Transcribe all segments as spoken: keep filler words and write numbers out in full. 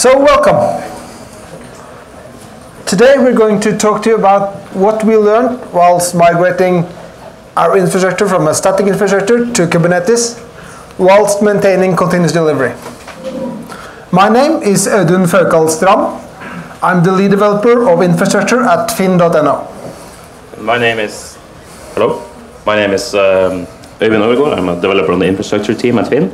So welcome. Today we're going to talk to you about what we learned whilst migrating our infrastructure from a static infrastructure to Kubernetes whilst maintaining continuous delivery. My name is Audun Fauchald Strand. I'm the lead developer of infrastructure at Finn dot no. My name is, hello, my name is um, Øyvind Ingebrigtsen Øvergaard. I'm a developer on the infrastructure team at Finn.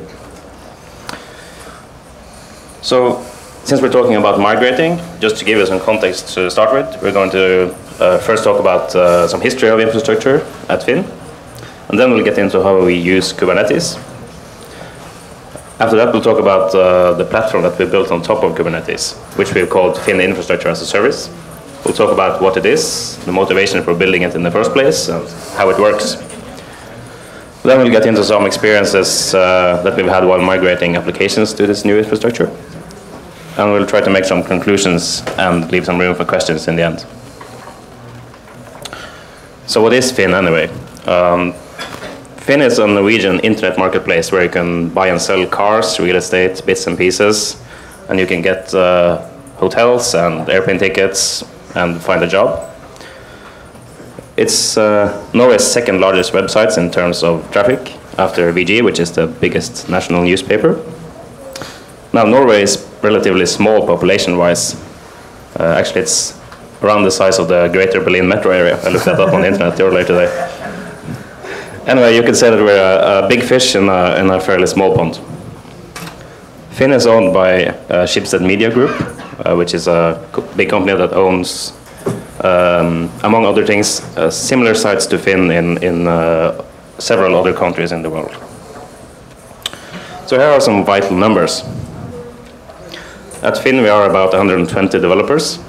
So, since we're talking about migrating, just to give you some context to start with, we're going to uh, first talk about uh, some history of infrastructure at Finn, and then we'll get into how we use Kubernetes. After that, we'll talk about uh, the platform that we built on top of Kubernetes, which we've called Finn Infrastructure as a Service. We'll talk about what it is, the motivation for building it in the first place, and how it works. Then we'll get into some experiences uh, that we've had while migrating applications to this new infrastructure. And we'll try to make some conclusions and leave some room for questions in the end. So what is Finn anyway? Um, Finn is a Norwegian internet marketplace where you can buy and sell cars, real estate, bits and pieces, and you can get uh, hotels and airplane tickets and find a job. It's uh, Norway's second largest website in terms of traffic after V G, which is the biggest national newspaper. Now Norway is relatively small population-wise. Uh, actually, it's around the size of the Greater Berlin metro area. I looked that up on the internet earlier today. Anyway, you could say that we're a, a big fish in a, in a fairly small pond. Finn is owned by uh, Schibsted Media Group, uh, which is a co big company that owns, um, among other things, uh, similar sites to Finn in, in uh, several other countries in the world. So here are some vital numbers. At Finn, we are about one hundred twenty developers,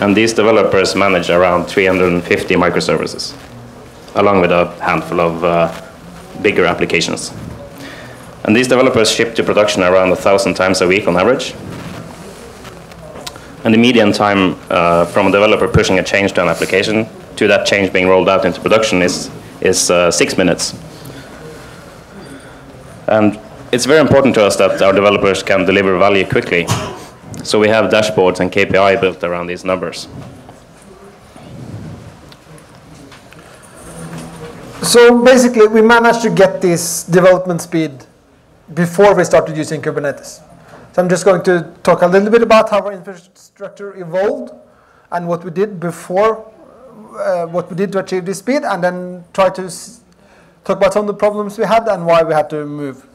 and these developers manage around three hundred fifty microservices, along with a handful of uh, bigger applications. And these developers ship to production around one thousand times a week on average. And the median time uh, from a developer pushing a change to an application to that change being rolled out into production is, is uh, six minutes. And it's very important to us that our developers can deliver value quickly. So we have dashboards and K P I built around these numbers. So basically, we managed to get this development speed before we started using Kubernetes. So I'm just going to talk a little bit about how our infrastructure evolved and what we did before, uh, what we did to achieve this speed, and then try to s talk about some of the problems we had and why we had to move.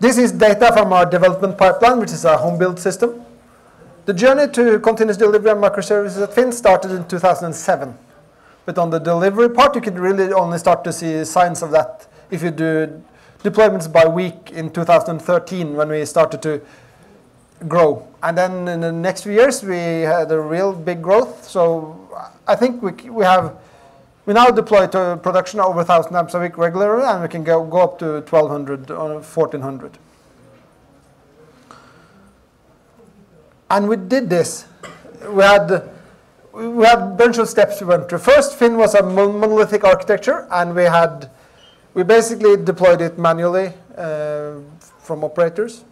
This is data from our development pipeline, which is a home-built system. The journey to continuous delivery and microservices at Finn started in two thousand seven. But on the delivery part, you could really only start to see signs of that if you do deployments by week in two thousand thirteen, when we started to grow. And then in the next few years, we had a real big growth. So I think we, we have, we now deploy to production over one thousand amps a week regularly, and we can go, go up to twelve hundred or fourteen hundred. And we did this. We had, we had a bunch of steps we went through. First, Finn was a monolithic architecture, and we, had, we basically deployed it manually uh, from operators.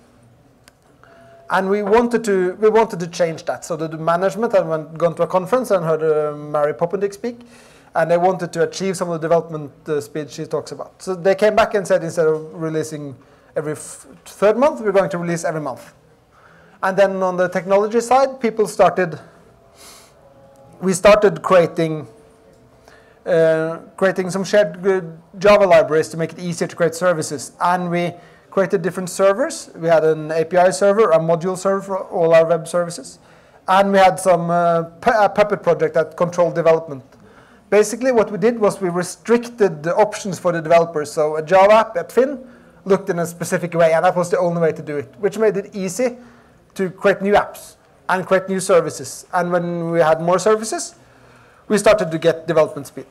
And we wanted, to, we wanted to change that. So the management, I went gone to a conference and heard uh, Mary Poppendieck speak. And they wanted to achieve some of the development uh, speed she talks about. So they came back and said, instead of releasing every f third month, we're going to release every month. And then on the technology side, people started, we started creating, uh, creating some shared good Java libraries to make it easier to create services. And we created different servers. We had an A P I server, a module server for all our web services. And we had some uh, pu a Puppet project that controlled development. Basically, what we did was we restricted the options for the developers. So a Java app at Finn looked in a specific way, and that was the only way to do it, which made it easy to create new apps and create new services. And when we had more services, we started to get development speed.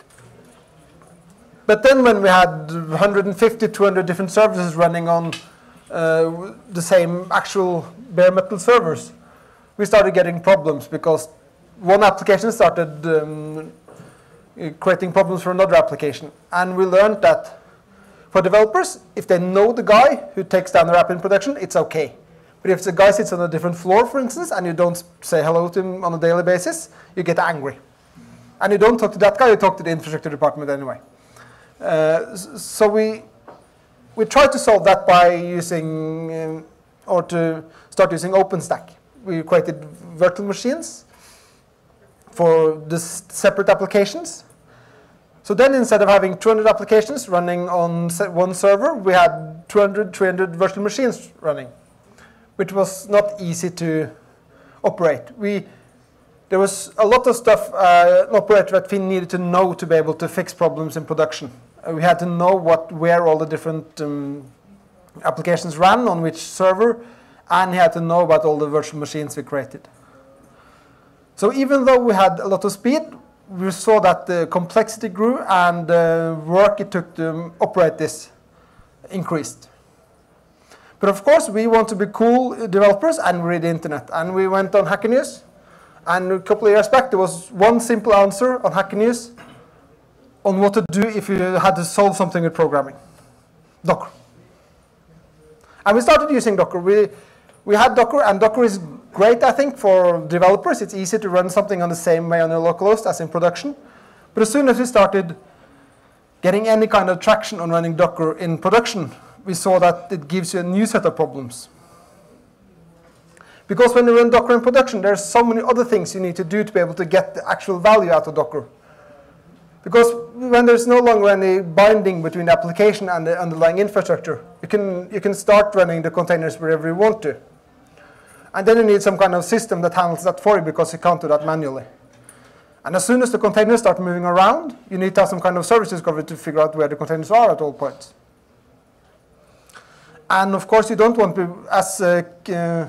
But then when we had one hundred fifty, two hundred different services running on uh, the same actual bare metal servers, we started getting problems because one application started um, creating problems for another application. And we learned that For developers, if they know the guy who takes down the app in production, it's okay. But if the guy sits on a different floor, for instance, and you don't say hello to him on a daily basis, you get angry. And you don't talk to that guy, you talk to the infrastructure department anyway. Uh, so we, we try to solve that by using, um, or to start using OpenStack. We created virtual machines for the separate applications. So then instead of having two hundred applications running on one server, we had two hundred, three hundred virtual machines running, which was not easy to operate. We, there was a lot of stuff uh, an operator at Finn needed to know to be able to fix problems in production. Uh, we had to know what, where all the different um, applications ran, on which server, and he had to know about all the virtual machines we created. So even though we had a lot of speed, we saw that the complexity grew and the work it took to operate this increased. But of course, we want to be cool developers and read the internet. And we went on Hacker News. And a couple of years back, there was one simple answer on Hacker News on what to do if you had to solve something with programming: Docker. And we started using Docker. We, we had Docker, and Docker is great, I think, for developers. It's easy to run something on the same way on your local host as in production. But as soon as we started getting any kind of traction on running Docker in production, we saw that it gives you a new set of problems. Because when you run Docker in production, there's so many other things you need to do to be able to get the actual value out of Docker. Because when there's no longer any binding between the application and the underlying infrastructure, you can, you can start running the containers wherever you want to. And then you need some kind of system that handles that for you, because you can't do that manually. And as soon as the containers start moving around, you need to have some kind of service discovery to figure out where the containers are at all points. And of course, you don't want to, as uh, uh,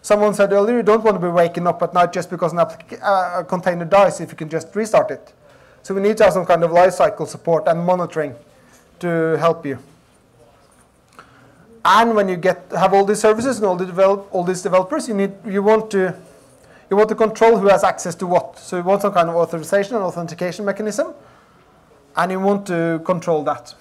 someone said earlier, you don't want to be waking up at night just because an uh, a container dies if you can just restart it. So we need to have some kind of lifecycle support and monitoring to help you. And when you get have all these services and all, the develop, all these developers, you need you want to you want to control who has access to what. So you want some kind of authorization and authentication mechanism, and you want to control that.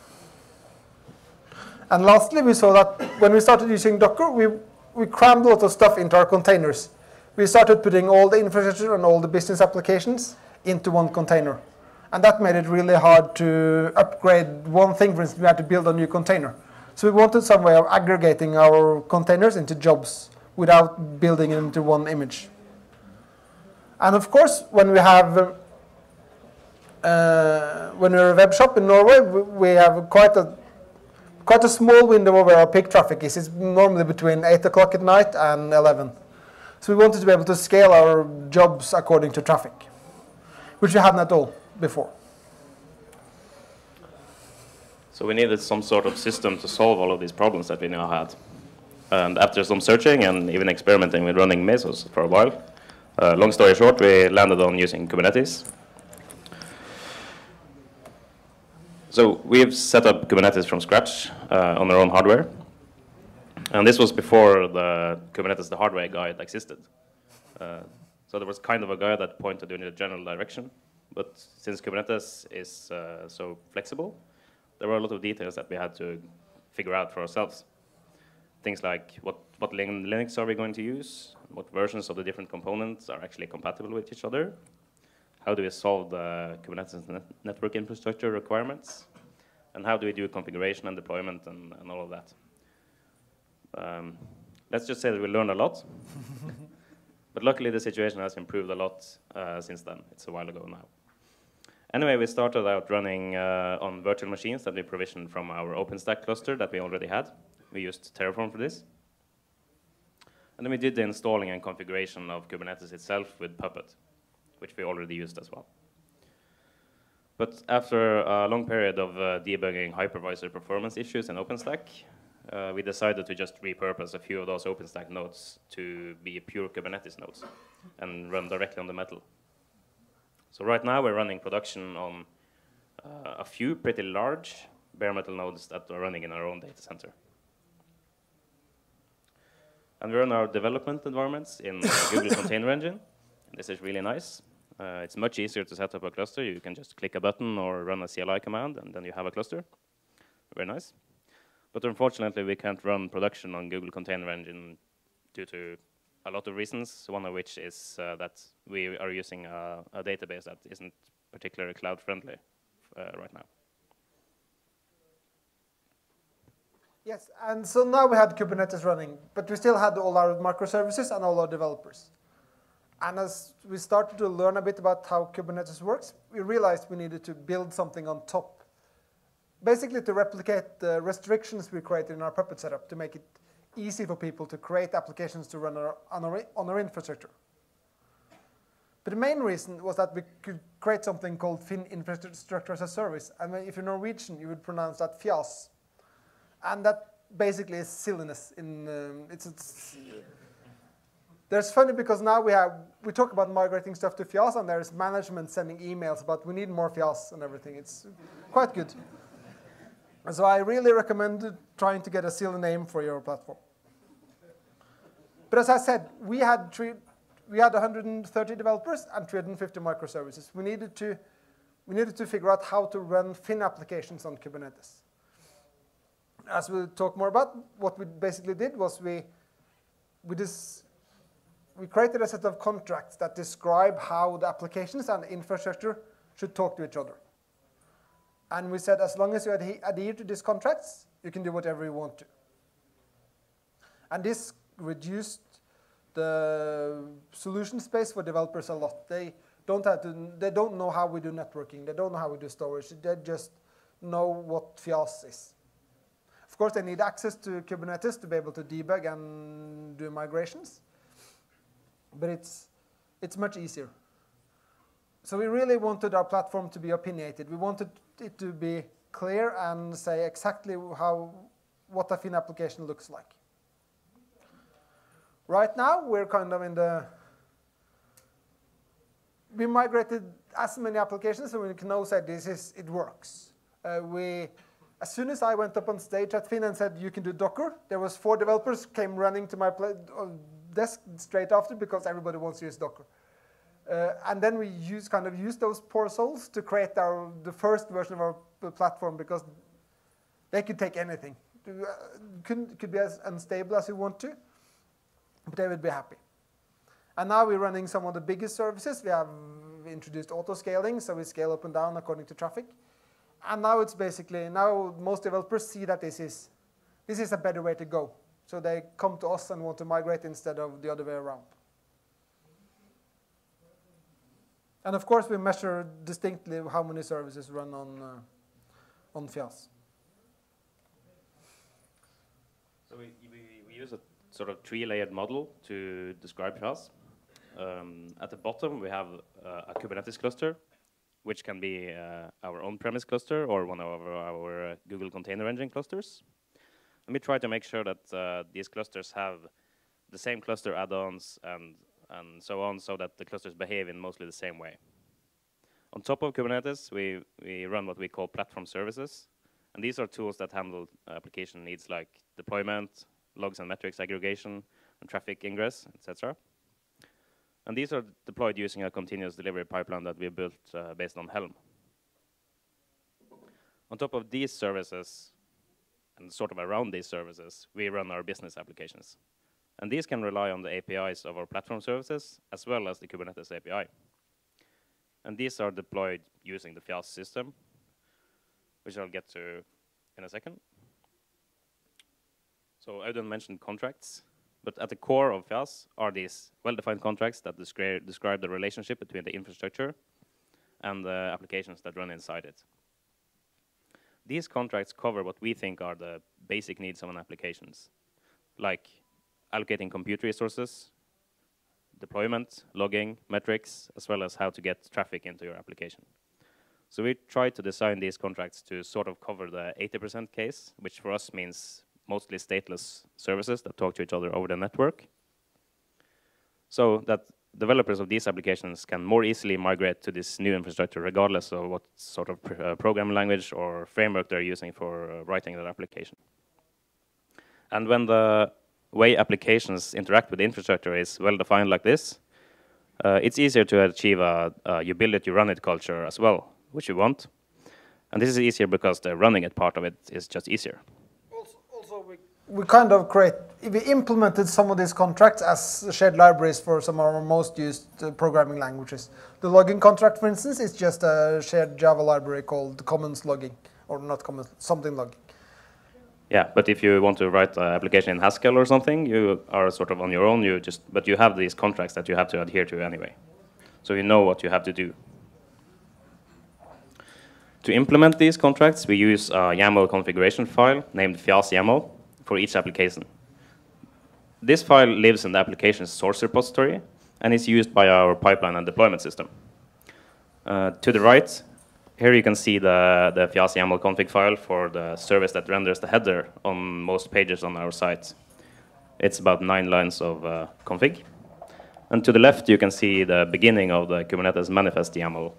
And lastly, we saw that when we started using Docker, we, we crammed a lot of stuff into our containers. We started putting all the infrastructure and all the business applications into one container. And that made it really hard to upgrade one thing. For instance, we had to build a new container. So we wanted some way of aggregating our containers into jobs without building them into one image. And of course, when we have uh, when we're a web shop in Norway, we have quite a Quite a small window where our peak traffic is. It's normally between eight o'clock at night and eleven. So we wanted to be able to scale our jobs according to traffic, which we hadn't at all before. So we needed some sort of system to solve all of these problems that we now had. And after some searching and even experimenting with running Mesos for a while, uh, long story short, we landed on using Kubernetes. So we've set up Kubernetes from scratch uh, on our own hardware. And this was before the Kubernetes, the hardware guide existed. Uh, so there was kind of a guide that pointed in a general direction. But since Kubernetes is uh, so flexible, there were a lot of details that we had to figure out for ourselves. Things like what, what Linux are we going to use? What versions of the different components are actually compatible with each other? How do we solve the Kubernetes net network infrastructure requirements? And how do we do configuration and deployment and, and all of that? Um, let's just say that we learned a lot. But luckily, the situation has improved a lot uh, since then. It's a while ago now. Anyway, we started out running uh, on virtual machines that we provisioned from our OpenStack cluster that we already had. We used Terraform for this. And then we did the installing and configuration of Kubernetes itself with Puppet, which we already used as well. But after a long period of uh, debugging hypervisor performance issues in OpenStack, uh, we decided to just repurpose a few of those OpenStack nodes to be pure Kubernetes nodes and run directly on the metal. So right now we're running production on uh, a few pretty large bare metal nodes that are running in our own data center. And we're in our development environments in uh, Google Container Engine. This is really nice. Uh, it's much easier to set up a cluster. You can just click a button or run a C L I command, and then you have a cluster. very nice. But unfortunately, we can't run production on Google Container Engine due to a lot of reasons, one of which is uh, that we are using a, a database that isn't particularly cloud-friendly uh, right now. Yes, and so now we had Kubernetes running, but we still had all our microservices and all our developers. And as we started to learn a bit about how Kubernetes works, we realized we needed to build something on top, basically to replicate the restrictions we created in our Puppet setup to make it easy for people to create applications to run our, on, our, on our infrastructure. But the main reason was that we could create something called Finn Infrastructure as a Service. And if you're Norwegian, you would pronounce that FIAAS. And that basically is silliness. In, um, it's, it's, there's funny because now we, have, we talk about migrating stuff to FIAAS, and there's management sending emails about we need more FIAAS and everything. It's quite good. And so I really recommend trying to get a silly name for your platform. But as I said, we had, three, we had one hundred thirty developers and three hundred fifty microservices. We needed, to, we needed to figure out how to run Finn applications on Kubernetes. As we'll talk more about, what we basically did was we, we, dis, we created a set of contracts that describe how the applications and the infrastructure should talk to each other. And we said, as long as you adhere to these contracts, you can do whatever you want to. And this reduced the solution space for developers a lot. They don't have to, they don't know how we do networking. They don't know how we do storage. They just know what FIAAS is. Of course, they need access to Kubernetes to be able to debug and do migrations. But it's, it's much easier. So we really wanted our platform to be opinionated. We wanted it to be clear and say exactly how, what a Finn application looks like. Right now, we're kind of in the, we migrated as many applications, so we can now say this is, it works. Uh, we, as soon as I went up on stage at Finn and said, you can do Docker, there was four developers came running to my desk straight after because everybody wants to use Docker. Uh, and then we use, kind of use those poor souls to create our, the first version of our platform because they could take anything. Could, could be as unstable as you want to, but they would be happy. And now we're running some of the biggest services. We have introduced auto-scaling, so we scale up and down according to traffic. And now it's basically, now most developers see that this is, this is a better way to go. So they come to us and want to migrate instead of the other way around. And of course, we measure distinctly how many services run on uh, on FIAAS. So we, we, we use a sort of three-layered model to describe FIAAS. Um, at the bottom, we have uh, a Kubernetes cluster, which can be uh, our on-premise cluster or one of our, our uh, Google Container Engine clusters. And we try to make sure that uh, these clusters have the same cluster add-ons and and so on, so that the clusters behave in mostly the same way. On top of Kubernetes, we, we run what we call platform services. And these are tools that handle application needs like deployment, logs and metrics aggregation, and traffic ingress, et cetera. And these are deployed using a continuous delivery pipeline that we built uh, based on Helm. On top of these services, and sort of around these services, we run our business applications. And these can rely on the A P Is of our platform services, as well as the Kubernetes A P I. And these are deployed using the FIAAS system, which I'll get to in a second. So Audun mentioned contracts, but at the core of FIAAS are these well-defined contracts that descri describe the relationship between the infrastructure and the applications that run inside it. These contracts cover what we think are the basic needs of an application, like allocating compute resources, deployment, logging, metrics, as well as how to get traffic into your application. So we try to design these contracts to sort of cover the eighty percent case, which for us means mostly stateless services that talk to each other over the network, so that developers of these applications can more easily migrate to this new infrastructure, regardless of what sort of pr- uh, programming language or framework they're using for uh, writing their application. And when the way applications interact with the infrastructure is well-defined like this, uh, it's easier to achieve a, a you build it, you run it culture as well, which you want. And this is easier because the running it part of it is just easier. Also, also we, we kind of create, we implemented some of these contracts as shared libraries for some of our most used programming languages. The logging contract, for instance, is just a shared Java library called Commons Logging, or not Commons, something logging. Yeah, but if you want to write an application in Haskell or something, you are sort of on your own. You just, but you have these contracts that you have to adhere to anyway. So you know what you have to do. To implement these contracts, we use a YAML configuration file named FIAAS YAML for each application. This file lives in the application's source repository and is used by our pipeline and deployment system. Uh, to the right, here you can see the, the FIAAS YAML config file for the service that renders the header on most pages on our site. It's about nine lines of uh, config. And to the left, you can see the beginning of the Kubernetes manifest YAML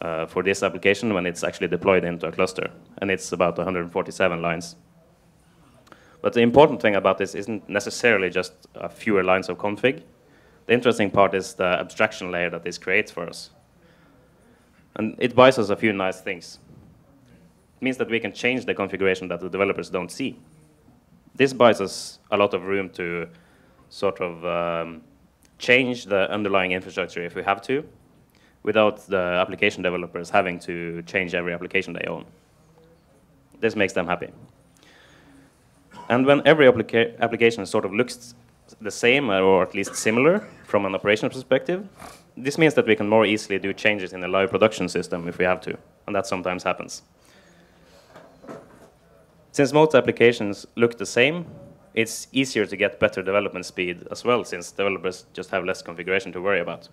uh, for this application when it's actually deployed into a cluster. And it's about one hundred forty-seven lines. But the important thing about this isn't necessarily just a fewer lines of config. The interesting part is the abstraction layer that this creates for us. And it buys us a few nice things. It means that we can change the configuration that the developers don't see. This buys us a lot of room to sort of um, change the underlying infrastructure if we have to, without the application developers having to change every application they own. This makes them happy. And when every applica application sort of looks the same, or at least similar, from an operational perspective, this means that we can more easily do changes in the live production system if we have to, and that sometimes happens. Since most applications look the same, it's easier to get better development speed as well, since developers just have less configuration to worry about.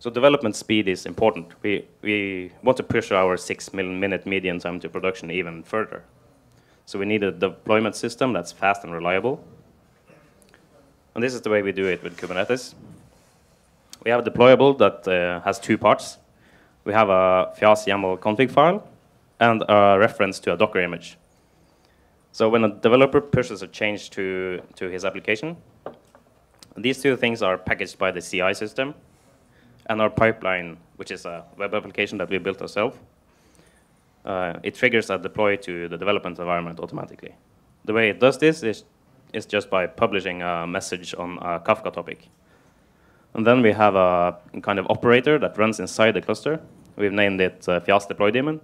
So development speed is important. We, we want to push our six-minute median time to production even further. So we need a deployment system that's fast and reliable. And this is the way we do it with Kubernetes. We have a deployable that uh, has two parts. We have a FIAAS YAML config file and a reference to a Docker image. So when a developer pushes a change to, to his application, these two things are packaged by the C I system and our pipeline, which is a web application that we built ourselves. Uh, it triggers a deploy to the development environment automatically. The way it does this is, is just by publishing a message on a Kafka topic. And then we have a kind of operator that runs inside the cluster. We've named it uh, FIAAS Deploy Daemon.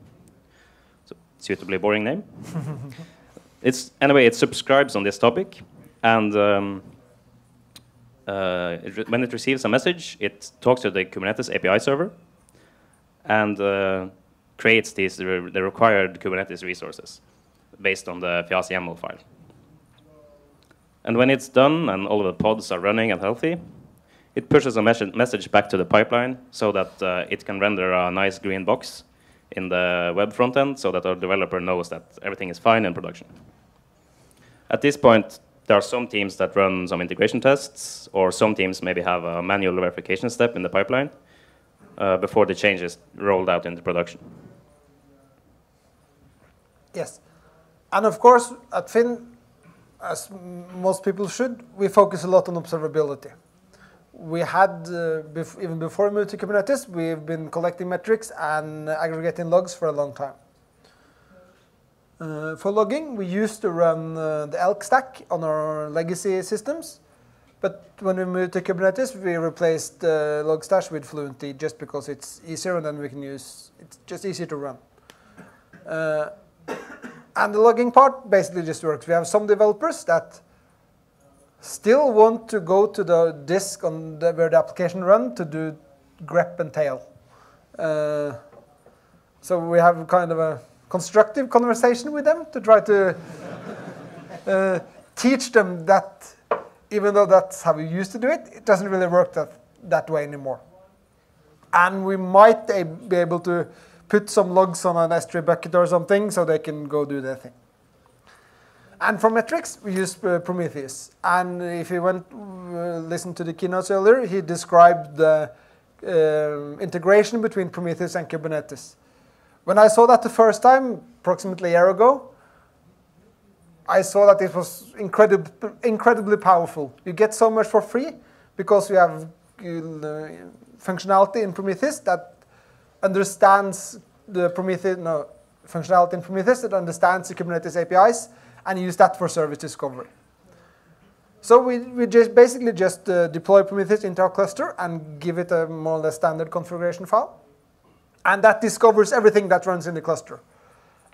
It's a suitably boring name. it's, anyway, it subscribes on this topic. And um, uh, it when it receives a message, it talks to the Kubernetes A P I server. And uh, creates these, the required Kubernetes resources based on the FIAAS YAML file. And when it's done and all of the pods are running and healthy, it pushes a message back to the pipeline so that uh, it can render a nice green box in the web front end so that our developer knows that everything is fine in production. At this point, there are some teams that run some integration tests, or some teams maybe have a manual verification step in the pipeline uh, before the change is rolled out into production. Yes. And of course, at Finn, as most people should, we focus a lot on observability. We had, uh, bef even before we moved to Kubernetes, we've been collecting metrics and aggregating logs for a long time. Uh, for logging, we used to run uh, the E L K stack on our legacy systems, but when we moved to Kubernetes, we replaced uh, Logstash with Fluentd just because it's easier, and then we can use, it's just easier to run. Uh, And the logging part basically just works. We have some developers that still want to go to the disk on the, where the application runs to do grep and tail. Uh, so we have kind of a constructive conversation with them to try to uh, teach them that even though that's how we used to do it, it doesn't really work that, that way anymore. And we might be able to put some logs on an S three bucket or something so they can go do their thing. And for metrics, we use uh, Prometheus. And if you went uh, listen to the keynotes earlier, he described the uh, integration between Prometheus and Kubernetes. When I saw that the first time, approximately a year ago, I saw that it was incredib incredibly powerful. You get so much for free because you have uh, functionality in Prometheus that understands the Prometheus no, functionality in Prometheus. It understands the Kubernetes A P Is and use that for service discovery. So we, we just basically just uh, deploy Prometheus into our cluster and give it a more or less standard configuration file. And that discovers everything that runs in the cluster.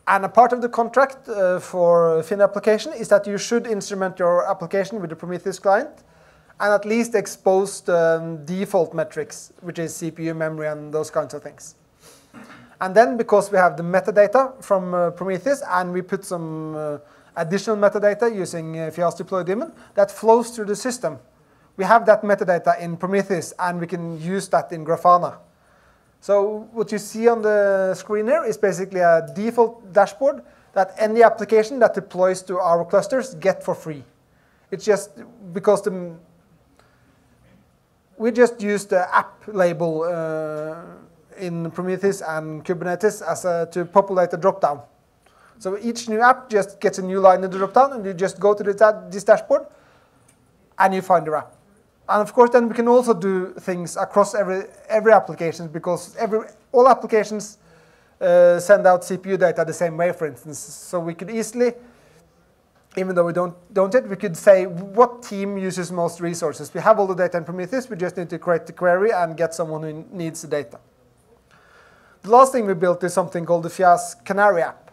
And a part of the contract uh, for Finn application is that you should instrument your application with the Prometheus client and at least expose the um, default metrics, which is C P U, memory, and those kinds of things. And then because we have the metadata from uh, Prometheus and we put some uh, additional metadata using uh, FIAAS Deploy Daemon, that flows through the system. We have that metadata in Prometheus and we can use that in Grafana. So what you see on the screen here is basically a default dashboard that any application that deploys to our clusters get for free. It's just because the, we just use the app label uh, in Prometheus and Kubernetes as a, to populate a dropdown. So each new app just gets a new line in the dropdown, and you just go to the, this dashboard, and you find your app. And of course, then we can also do things across every every application because every all applications uh, send out C P U data the same way, for instance. So we could easily, even though we don't don't it, we could say what team uses most resources. We have all the data in Prometheus. We just need to create the query and get someone who needs the data. The last thing we built is something called the FIAAS Canary app.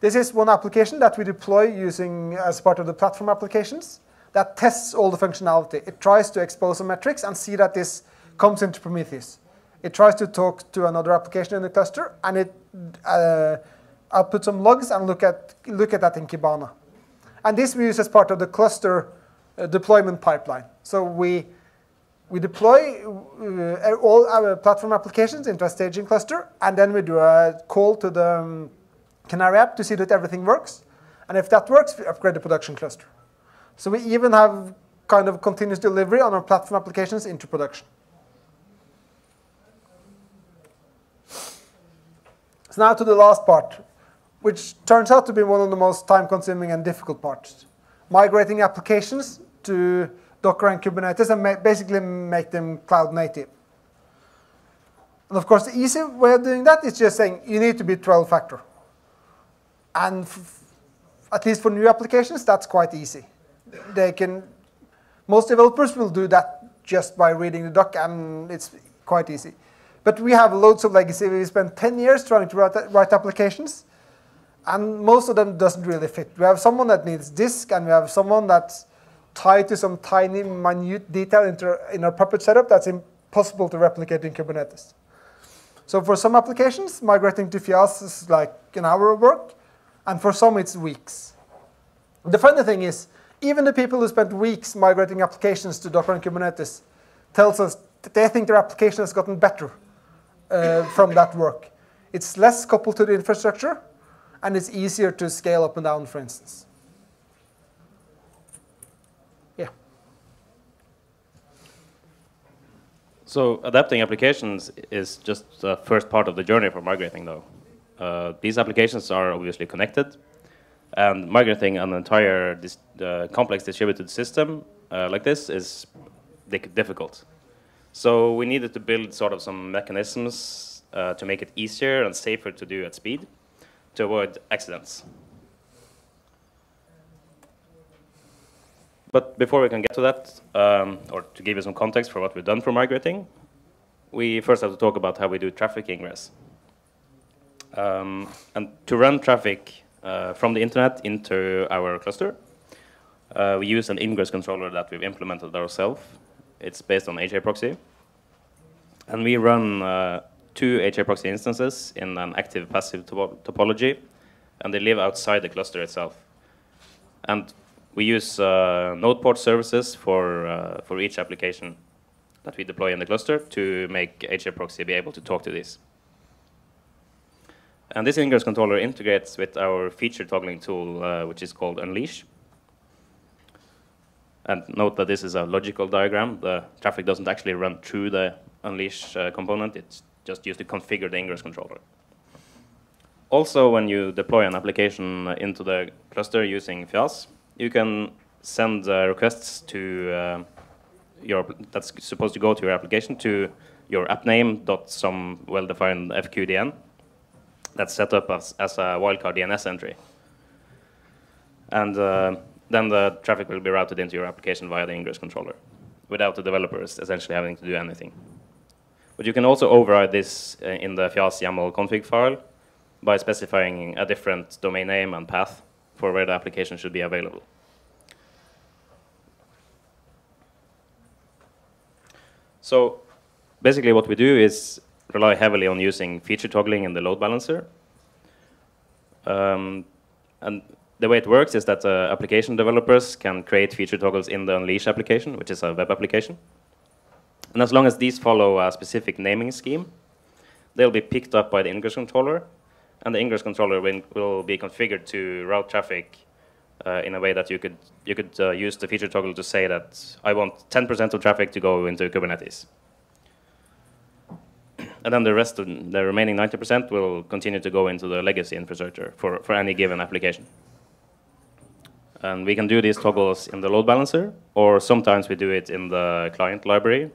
This is one application that we deploy using as part of the platform applications. That tests all the functionality. It tries to expose the metrics and see that this comes into Prometheus. It tries to talk to another application in the cluster, and it, uh, I'll put some logs and look at, look at that in Kibana. And this we use as part of the cluster uh, deployment pipeline. So we, we deploy uh, all our platform applications into a staging cluster, and then we do a call to the um, Canary app to see that everything works. And if that works, we upgrade the production cluster. So we even have kind of continuous delivery on our platform applications into production. So now to the last part, which turns out to be one of the most time-consuming and difficult parts. Migrating applications to Docker and Kubernetes and ma basically make them cloud native. And of course, the easy way of doing that is just saying you need to be twelve factor. And f at least for new applications, that's quite easy. They can, most developers will do that just by reading the doc, and it's quite easy. But we have loads of legacy. We spent ten years trying to write, write applications, and most of them doesn't really fit. We have someone that needs disk, and we have someone that's tied to some tiny, minute detail in our Puppet setup that's impossible to replicate in Kubernetes. So for some applications, migrating to FIAAS is like an hour of work, and for some it's weeks. The funny thing is, even the people who spent weeks migrating applications to Docker and Kubernetes tells us that they think their application has gotten better uh, from that work. It's less coupled to the infrastructure, and it's easier to scale up and down, for instance. Yeah. So adapting applications is just the first part of the journey for migrating, though. Uh, these applications are obviously connected. And migrating an entire dis uh, complex distributed system uh, like this is difficult. So we needed to build sort of some mechanisms uh, to make it easier and safer to do at speed to avoid accidents. But before we can get to that, um, or to give you some context for what we've done for migrating, we first have to talk about how we do traffic ingress. Um, and to run traffic Uh, from the internet into our cluster, uh, we use an ingress controller that we've implemented ourselves. It's based on HAProxy, and we run uh, two HAProxy instances in an active-passive top topology, and they live outside the cluster itself. And we use uh, node port services for uh, for each application that we deploy in the cluster to make HAProxy be able to talk to these. And this ingress controller integrates with our feature toggling tool, uh, which is called Unleash. And note that this is a logical diagram. The traffic doesn't actually run through the Unleash uh, component. It's just used to configure the ingress controller. Also, when you deploy an application into the cluster using FIAAS, you can send uh, requests to uh, your that's supposed to go to your application to your app name dot some well-defined F Q D N that's set up as, as a wildcard D N S entry. And uh, then the traffic will be routed into your application via the ingress controller, without the developers essentially having to do anything. But you can also override this uh, in the FIAAS YAML config file by specifying a different domain name and path for where the application should be available. So basically what we do is rely heavily on using feature toggling in the load balancer. Um, and the way it works is that uh, application developers can create feature toggles in the Unleash application, which is a web application. And as long as these follow a specific naming scheme, they'll be picked up by the ingress controller, and the ingress controller will, will be configured to route traffic uh, in a way that you could, you could uh, use the feature toggle to say that I want ten percent of traffic to go into Kubernetes. And then the rest of the remaining ninety percent will continue to go into the legacy infrastructure for, for any given application. And we can do these toggles in the load balancer, or sometimes we do it in the client library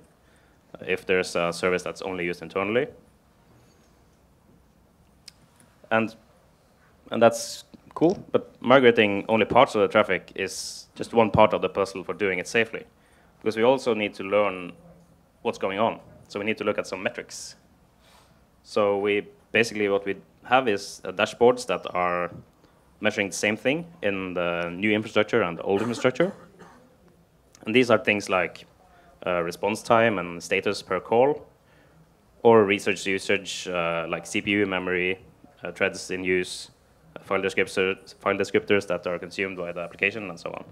if there's a service that's only used internally. And, and that's cool, but migrating only parts of the traffic is just one part of the puzzle for doing it safely, because we also need to learn what's going on. So we need to look at some metrics. So we basically what we have is uh, dashboards that are measuring the same thing in the new infrastructure and the old infrastructure. And these are things like uh, response time and status per call, or resource usage, uh, like C P U memory, uh, threads in use, uh, file descriptors, file descriptors that are consumed by the application, and so on.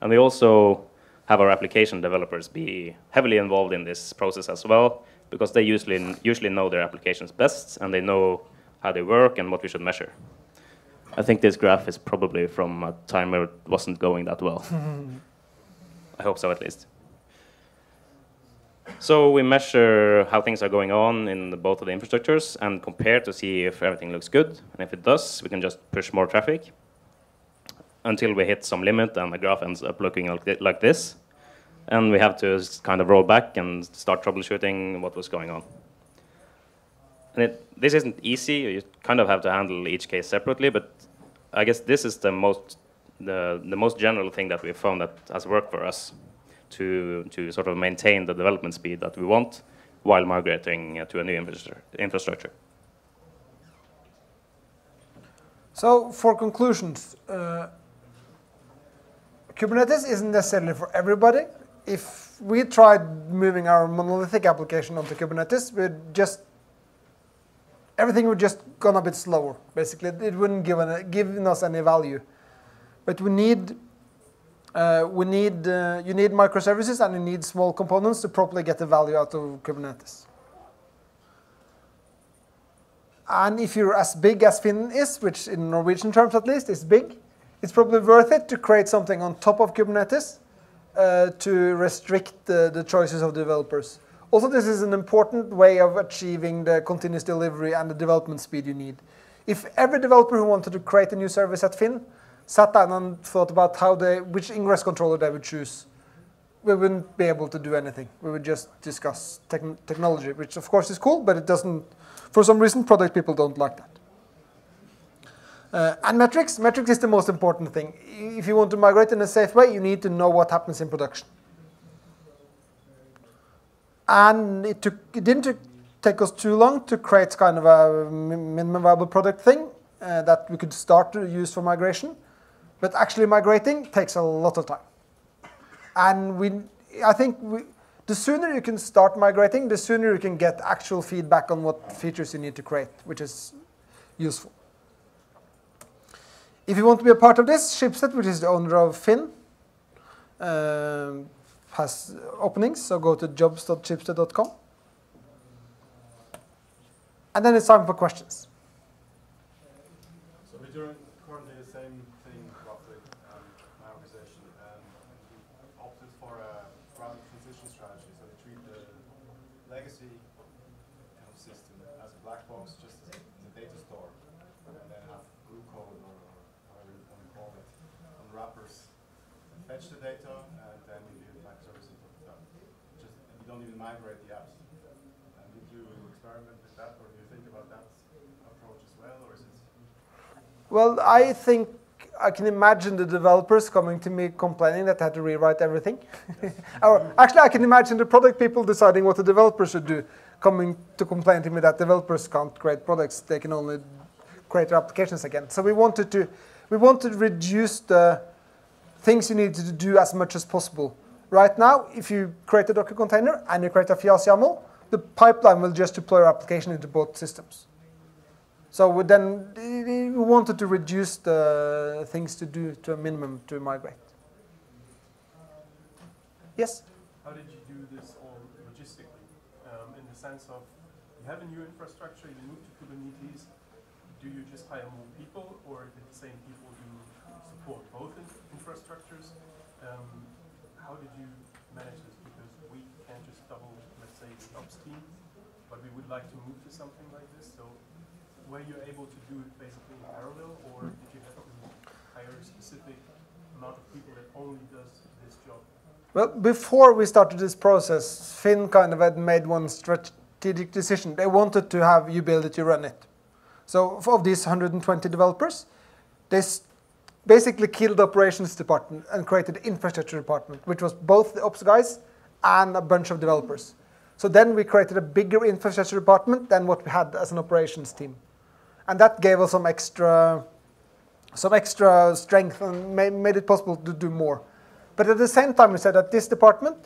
And we also have our application developers be heavily involved in this process as well, because they usually, usually know their applications best, and they know how they work and what we should measure. I think this graph is probably from a time where it wasn't going that well. I hope so, at least. So we measure how things are going on in the, both of the infrastructures and compare to see if everything looks good. And if it does, we can just push more traffic until we hit some limit and the graph ends up looking like this. And we have to kind of roll back and start troubleshooting what was going on. And it, this isn't easy. You kind of have to handle each case separately, but I guess this is the most, the, the most general thing that we've found that has worked for us to, to sort of maintain the development speed that we want while migrating to a new infrastructure. So for conclusions, uh, Kubernetes isn't necessarily for everybody. If we tried moving our monolithic application onto Kubernetes, we'd just everything would just gone a bit slower, basically. It wouldn't give, an, give us any value. But we need, uh, we need, uh, you need microservices and you need small components to properly get the value out of Kubernetes. And if you're as big as Finn is, which in Norwegian terms at least is big, it's probably worth it to create something on top of Kubernetes uh, to restrict the, the choices of developers. Also, this is an important way of achieving the continuous delivery and the development speed you need. If every developer who wanted to create a new service at Finn sat down and thought about how they, which ingress controller they would choose, we wouldn't be able to do anything. We would just discuss tech technology, which of course is cool, but it doesn't, for some reason, product people don't like that. Uh, and metrics, metrics is the most important thing. If you want to migrate in a safe way, you need to know what happens in production. And it, took, it didn't take us too long to create kind of a minimum viable product thing uh, that we could start to use for migration. But actually migrating takes a lot of time. And we, I think we, the sooner you can start migrating, the sooner you can get actual feedback on what features you need to create, which is useful. If you want to be a part of this, Schibsted, which is the owner of Finn, um, has openings, so go to jobs dot schibsted dot com. And then it's time for questions. So we're doing currently the same thing roughly um, my organization, and we opted for a rapid transition strategy. So we treat the legacy system as a black box, just as a data store, and then have glue code or whatever you want to call it on wrappers and fetch the data. Don't even migrate the apps. experiment with that, or do you think about that approach as well, or is it? Well, I think I can imagine the developers coming to me complaining that I had to rewrite everything. Yes. Or actually, I can imagine the product people deciding what the developers should do, coming to complain to me that developers can't create products; they can only create their applications again. So we wanted to, we wanted to reduce the things you need to do as much as possible. Right now, if you create a Docker container and you create a FIAAS YAML, the pipeline will just deploy your application into both systems. So we then we wanted to reduce the things to do to a minimum to migrate. Yes? How did you do this all logistically? Um, in the sense of, you have a new infrastructure, you move to Kubernetes, do you just hire more people, or did the same people do support both infrastructures? Um, how did you manage this? Because we can't just double, let's say, the ops team, but we would like to move to something like this. So were you able to do it basically in parallel, or did you have to hire a specific amount of people that only does this job? Well, before we started this process, Finn kind of had made one strategic decision. They wanted to have you build it, you run it. So of these one hundred twenty developers, they basically killed the operations department and created the infrastructure department, which was both the ops guys and a bunch of developers. So then we created a bigger infrastructure department than what we had as an operations team. And that gave us some extra, some extra strength and made it possible to do more. But at the same time, we said that this department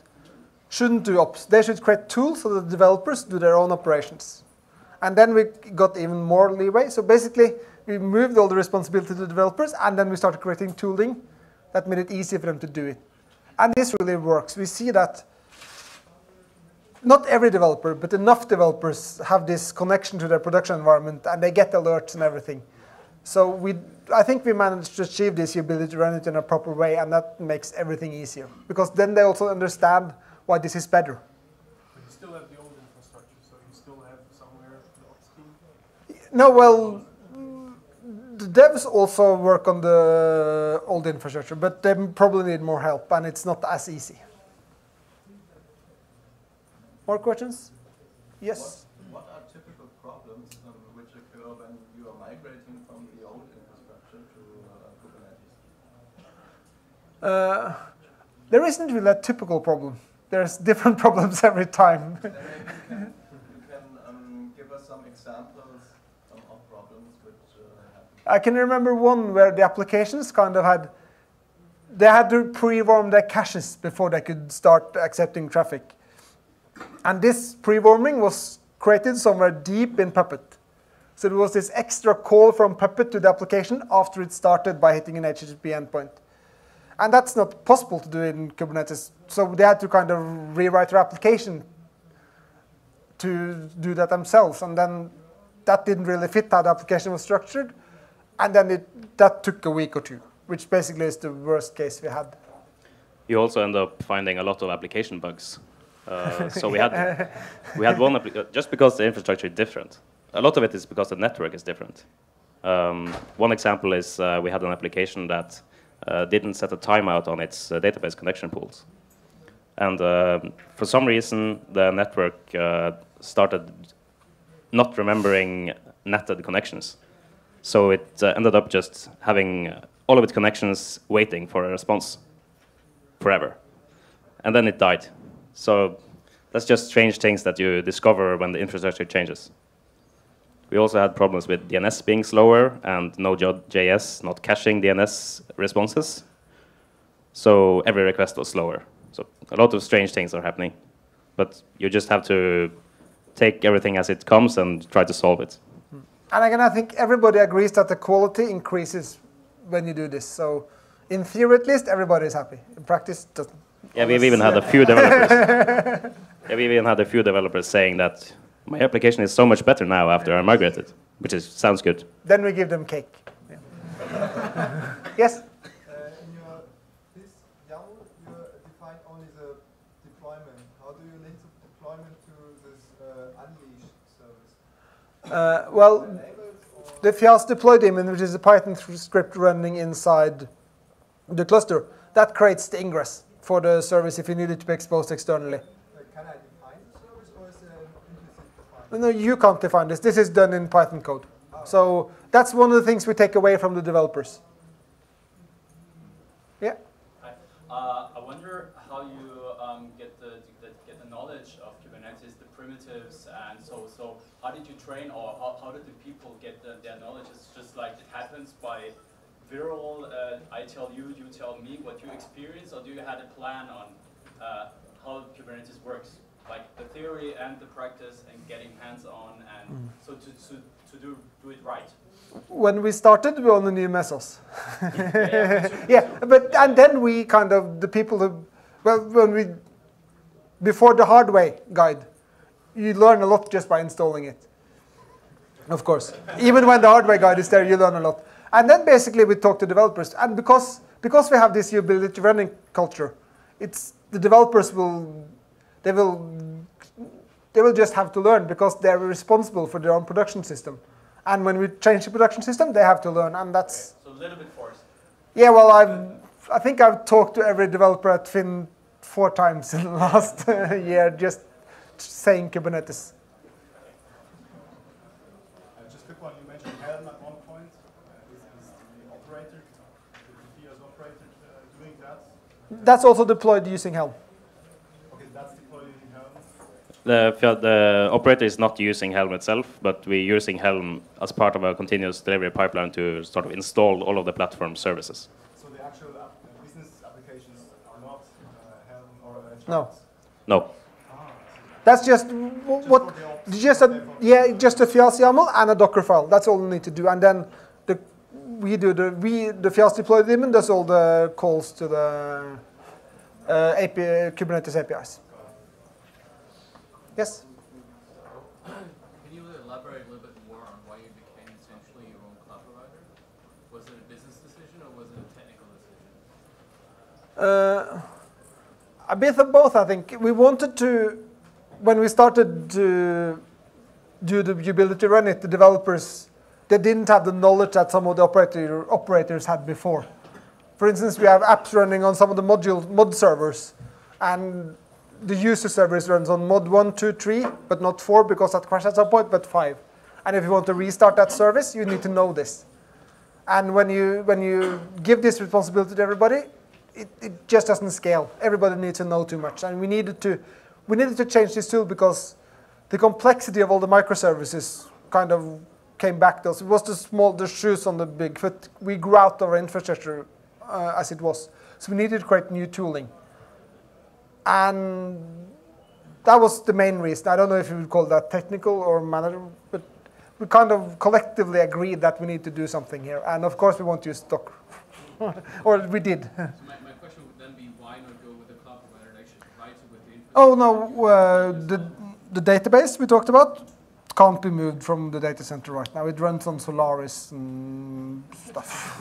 shouldn't do ops. They should create tools so that developers do their own operations. And then we got even more leeway. So basically, we moved all the responsibility to the developers, and then we started creating tooling that made it easier for them to do it. And this really works. We see that not every developer, but enough developers have this connection to their production environment, and they get alerts and everything. So we, I think we managed to achieve this ability to run it in a proper way, and that makes everything easier. Because then they also understand why this is better. But you still have the old infrastructure, so you still have somewhere the ops team? No, well, the devs also work on the old infrastructure, but they probably need more help, and it's not as easy. More questions? Yes? What, what are typical problems um, which occur when you are migrating from the old infrastructure to uh, Kubernetes? Uh, there isn't really a typical problem. There's different problems every time. Maybe you can, you can um, give us some examples um, of problems which uh, happen. I can remember one where the applications kind of had, they had to pre-warm their caches before they could start accepting traffic. And this pre-warming was created somewhere deep in Puppet. So there was this extra call from Puppet to the application after it started by hitting an H T T P endpoint. And that's not possible to do in Kubernetes. So they had to kind of rewrite their application to do that themselves. And then that didn't really fit how the application was structured. And then it, that took a week or two, which basically is the worst case we had. You also end up finding a lot of application bugs. Uh, so we had we had one just because the infrastructure is different. A lot of it is because the network is different. Um, one example is uh, we had an application that uh, didn't set a timeout on its uh, database connection pools, and uh, for some reason the network uh, started not remembering netted connections. So it uh, ended up just having all of its connections waiting for a response forever, and then it died. So that's just strange things that you discover when the infrastructure changes. We also had problems with D N S being slower and Node.js not caching D N S responses. So every request was slower. So a lot of strange things are happening. But you just have to take everything as it comes and try to solve it. And again, I think everybody agrees that the quality increases when you do this. So in theory, at least, everybody is happy. In practice, it doesn't. Yeah, we've even had a few developers. yeah, we've even had a few developers saying that my application is so much better now after I migrated, which is sounds good. Then we give them cake. Yeah. Yes. Uh, in your this YAML, you define only the deployment. How do you link the deployment to this uh, Unleash service? Uh, well, the FIAAS Deploy Daemon, which is a Python script running inside the cluster, that creates the ingress for the service if you need it to be exposed externally. Can I define the service, or is it implicit defined? No, you can't define this. This is done in Python code. Oh. So that's one of the things we take away from the developers. Yeah? Uh, I wonder how you um, get, the, get the knowledge of Kubernetes, the primitives, and so so. How did you train, or how, how did the people get the, their knowledge? It's just like it happens by viral, uh, I tell you, you tell me what you experience, or do you have a plan on uh, how Kubernetes works? Like the theory and the practice and getting hands-on, and mm. so to, to, to do, do it right. When we started, we only knew Mesos. yeah, yeah, yeah, but and then we kind of, the people who, well, when we, before the hard way guide, you learn a lot just by installing it. Of course. Even when the hard way guide is there, you learn a lot. And then basically we talk to developers. And because, because we have this usability running culture, it's, the developers will, they will, they will just have to learn because they're responsible for their own production system. And when we change the production system, they have to learn, and that's... Okay, so a little bit forced. Yeah, well, I've, I think I've talked to every developer at Finn four times in the last year, just saying Kubernetes. Uh, just a quick one. You mentioned Helm at one point. Uh, is, is the operator, the FIAAS operator, uh, doing that? That's also deployed using Helm. Okay, that's deployed using Helm. The, the operator is not using Helm itself, but we're using Helm as part of our continuous delivery pipeline to sort of install all of the platform services. So the actual app, the business applications are not uh, Helm or H A P? No. No. Ah, that's just what, just, just a yeah, just a FIAAS YAML and a Docker file. That's all we need to do, and then the we do the we the FIAAS Deploy Daemon does all the calls to the uh, A P I, Kubernetes A P Is. Yes? Can you elaborate a little bit more on why you became essentially your own cloud provider? Was it a business decision or was it a technical decision? Uh, a bit of both, I think. We wanted to, when we started to do the usability to run it, the developers, they didn't have the knowledge that some of the operator, operators had before. For instance, we have apps running on some of the module, mod servers, and the user service runs on mod one, two, three, but not four because that crashed at some point, but five. And if you want to restart that service, you need to know this. And when you, when you give this responsibility to everybody, it, it just doesn't scale. Everybody needs to know too much. And we needed to, we needed to change this tool because the complexity of all the microservices kind of came back to us. It was the small, the shoes on the big foot. We grew out of our infrastructure uh, as it was. So we needed to create new tooling. And that was the main reason. I don't know if you would call that technical or management, but we kind of collectively agreed that we need to do something here. And of course, we want to use Docker. Or we did. So my, my question would then be, why not go with the cloud provider and actually try to with the infrastructure? Oh, no. Uh, the, the database we talked about can't be moved from the data center right now. It runs on Solaris and stuff.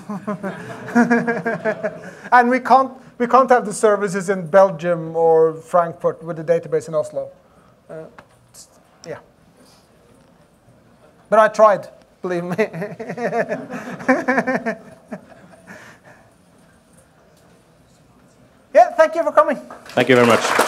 And we can't, we can't have the services in Belgium or Frankfurt with the database in Oslo. Uh, yeah. But I tried, believe me. Yeah, thank you for coming. Thank you very much.